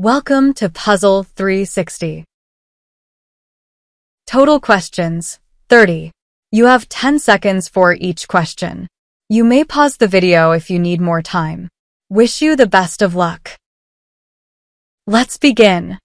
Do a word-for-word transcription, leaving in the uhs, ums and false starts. Welcome to Puzzle three sixty. Total questions, thirty. You have ten seconds for each question. You may pause the video if you need more time. Wish you the best of luck. Let's begin.